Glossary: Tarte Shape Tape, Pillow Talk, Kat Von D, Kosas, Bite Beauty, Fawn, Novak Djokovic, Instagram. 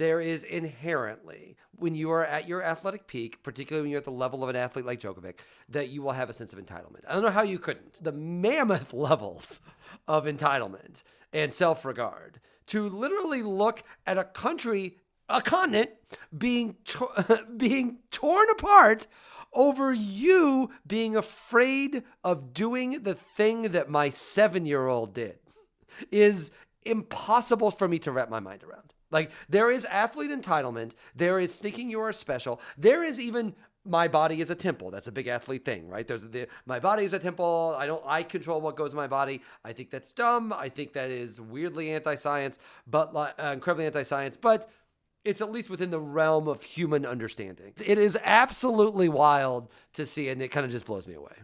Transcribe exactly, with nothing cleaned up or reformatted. there is inherently, when you are at your athletic peak, particularly when you're at the level of an athlete like Djokovic, that you will have a sense of entitlement. I don't know how you couldn't. The mammoth levels of entitlement and self-regard to literally look at a country, a continent, being, to being torn apart over you being afraid of doing the thing that my seven-year-old did is impossible for me to wrap my mind around. Like, there is athlete entitlement. There is thinking you are special. There is even my body is a temple. That's a big athlete thing, right? There's the, my body is a temple. I don't, I control what goes in my body. I think that's dumb. I think that is weirdly anti-science, but uh, incredibly anti-science, but it's at least within the realm of human understanding. It is absolutely wild to see, and it kind of just blows me away.